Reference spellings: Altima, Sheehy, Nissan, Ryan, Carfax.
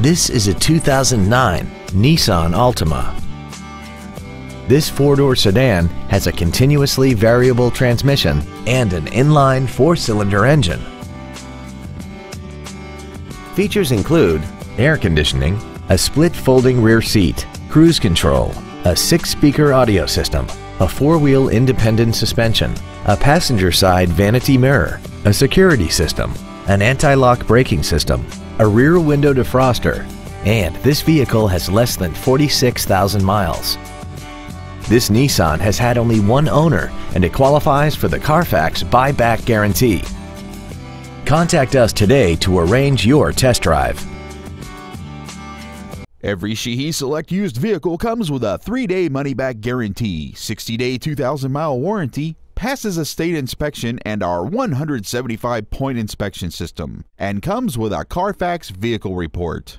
This is a 2009 Nissan Altima. This four-door sedan has a continuously variable transmission and an inline four-cylinder engine. Features include air conditioning, a split folding rear seat, cruise control, a 6-speaker audio system, a 4-wheel independent suspension, a passenger side vanity mirror, a security system, an anti-lock braking system, a rear window defroster, and this vehicle has less than 46,000 miles. This Nissan has had only one owner and it qualifies for the Carfax buyback guarantee. Contact us today to arrange your test drive. Every Sheehy Select used vehicle comes with a 3-day money-back guarantee, 60-day 2,000-mile warranty, passes a state inspection and our 175-point inspection system, and comes with a Carfax vehicle report.